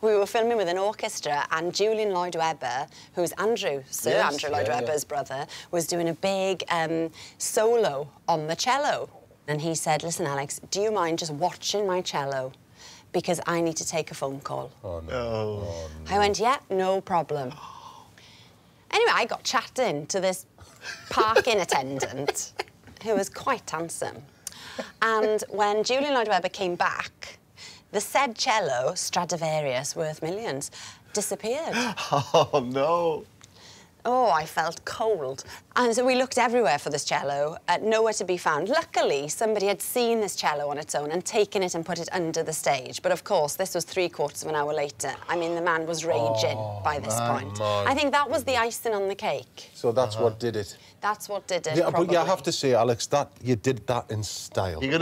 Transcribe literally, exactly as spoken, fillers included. we were filming with an orchestra, and Julian Lloyd Webber, who's Andrew, Sir yes, Andrew Lloyd yeah, Webber's yeah. brother, was doing a big um, solo on the cello. And he said, listen, Alex, do you mind just watching my cello? Because I need to take a phone call. Oh, no. Oh, no. I went, yeah, no problem. Anyway, I got chatting to this parking attendant who was quite handsome. And when Julian Lloyd Webber came back, the said cello, Stradivarius, worth millions, disappeared. Oh, no. Oh, I felt cold. And so we looked everywhere for this cello, uh, nowhere to be found. Luckily, somebody had seen this cello on its own and taken it and put it under the stage. But, of course, this was three-quarters of an hour later. I mean, the man was raging oh, by this man, point. Man. I think that was the icing on the cake. So that's uh-huh. what did it? That's what did it, yeah, probably. But you have to say, Alex, that you did that in style. You're gonna